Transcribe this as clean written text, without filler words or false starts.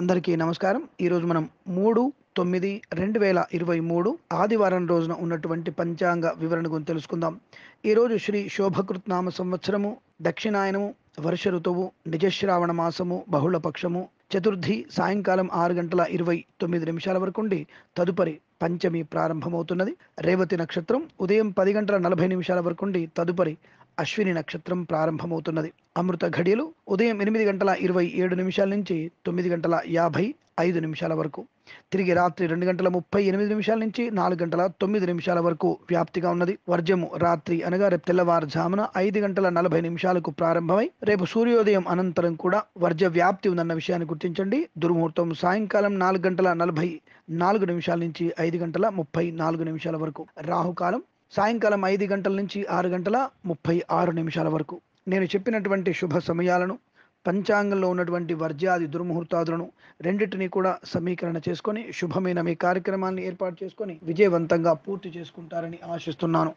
అందరికీ నమస్కారం। ఈ రోజు మనం 3-9-2023 ఆదివారం రోజున ఉన్నటువంటి పంచాంగ వివరణ గురించి తెలుసుకుందాం। ఈ రోజు శ్రీ శోభకృత్ నామ సంవత్సరము, దక్షిణాయనము, వర్ష ఋతువు, నిజశ్రావణ మాసము, బహుళపక్షము, చతుర్థి సాయంకాలం 6:29 వరకు ఉండి తదుపరి పంచమి ప్రారంభమవుతున్నది। రేవతి నక్షత్రం ఉదయం 10:40 వరకు ఉండి తదుపరి అశ్విని నక్షత్రం ప్రారంభమవుతున్నది। అమృత ఘడియలు ఉదయం 8:27 నుంచి 9:55 వరకు, తిరిగి రాత్రి 2:38 నుంచి 4:09 వరకు వ్యాప్తిగా ఉన్నది। వర్జము రాత్రి అనగా రేపు తెల్లవారుజామున 5:40 ప్రారంభమై రేపు సూర్యోదయం అనంతరం కూడా వర్జ వ్యాప్తి ఉందన్న విషయాన్ని గుర్తించండి। దుర్ముహూర్తం సాయంకాలం 4:44 నుంచి 5:34 వరకు, రాహుకాలం సాయంకాలం 5 గంటల నుంచి 6:36 వరకు। నేను చెప్పినటువంటి శుభ సమయాలను, పంచాంగంలో ఉన్నటువంటి వర్జ్యాది దుర్ముహూర్తాదులను రెండింటినీ కూడా సమీకరణ చేసుకొని శుభమైన మీ కార్యక్రమాన్ని ఏర్పాటు చేసుకొని విజయవంతంగా పూర్తి చేసుకుంటారని ఆశిస్తున్నాను।